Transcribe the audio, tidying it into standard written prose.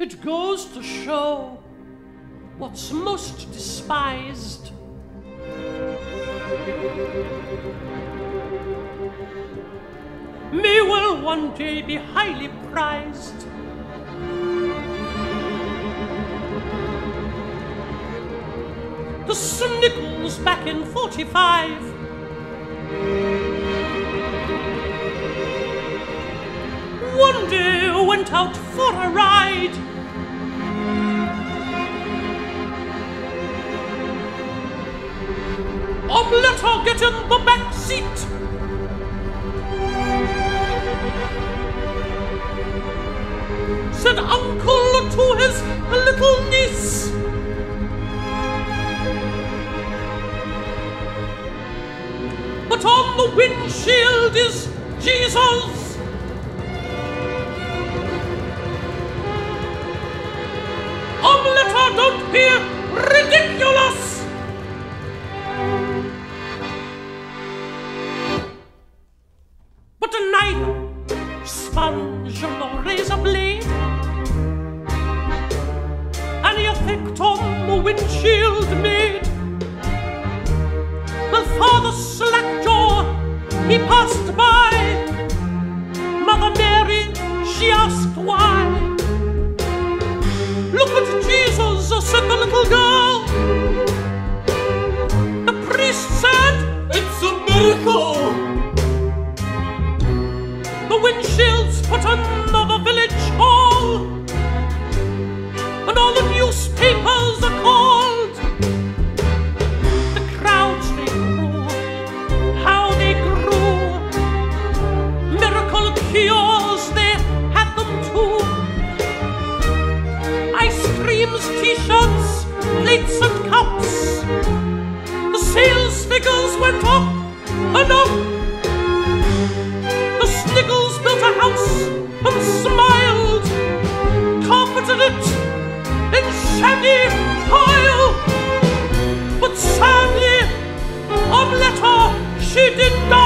It goes to show what's most despised. May well one day be highly prized. The Snickels back in 45 one day went out for a ride. Omelette, I'll get in the back seat. Said uncle to his little niece. But on the windshield is Jesus. Omelette, don't be ridiculous. Neither sponge nor razor blade, and you think on the windshield made. Well, Father Slackjaw, he passed by. Mother Mary, she asked why. Look at Jesus, said the little girl. The priest said, it's a miracle. Windshields put under the village hall, and all the newspapers are called. The crowds they grew, how they grew. Miracle cures they had them too. Ice creams, t-shirts, plates and cups. The sales figures went up and up. Snickels built a house and smiled, carpeted it in shaggy pile. But sadly, Omelette, she did not.